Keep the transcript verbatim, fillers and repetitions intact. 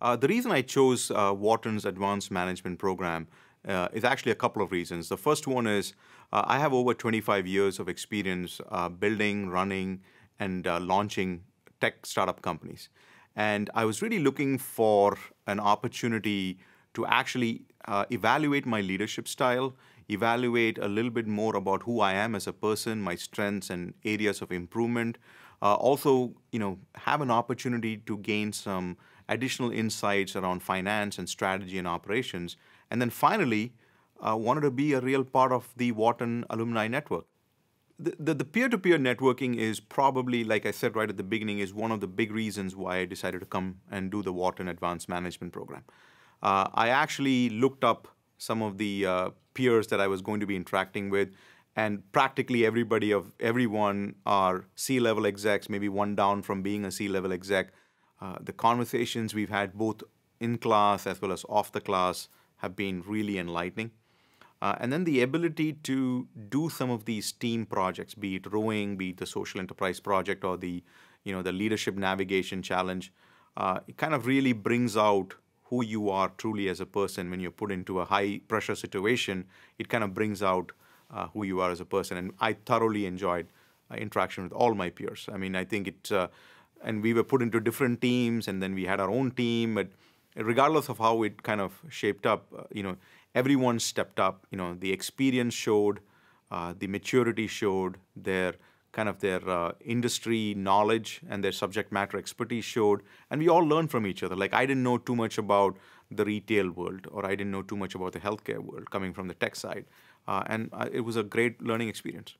Uh, the reason I chose uh, Wharton's Advanced Management Program uh, is actually a couple of reasons. The first one is uh, I have over twenty-five years of experience uh, building, running, and uh, launching tech startup companies. And I was really looking for an opportunity to actually uh, evaluate my leadership style, evaluate a little bit more about who I am as a person, my strengths and areas of improvement. Uh, also, you know, have an opportunity to gain some additional insights around finance and strategy and operations. And then finally, uh, wanted to be a real part of the Wharton alumni network. The, the, the peer-to-peer networking is probably, like I said right at the beginning, is one of the big reasons why I decided to come and do the Wharton Advanced Management Program. Uh, I actually looked up some of the uh, peers that I was going to be interacting with, and practically everybody of everyone are C-level execs, maybe one down from being a C-level exec. Uh, the conversations we've had both in class as well as off the class have been really enlightening. Uh, and then the ability to do some of these team projects, be it rowing, be it the social enterprise project, or the, you know, the leadership navigation challenge, uh, it kind of really brings out who you are truly as a person. When you're put into a high pressure situation, it kind of brings out uh, who you are as a person. And I thoroughly enjoyed uh, interaction with all my peers. I mean, I think it's, uh, and we were put into different teams, and then we had our own team, but regardless of how it kind of shaped up, uh, you know, everyone stepped up. You know, the experience showed, uh, the maturity showed, their kind of their uh, industry knowledge and their subject matter expertise showed, and we all learned from each other. Like, I didn't know too much about the retail world, or I didn't know too much about the healthcare world coming from the tech side, uh, and uh, it was a great learning experience.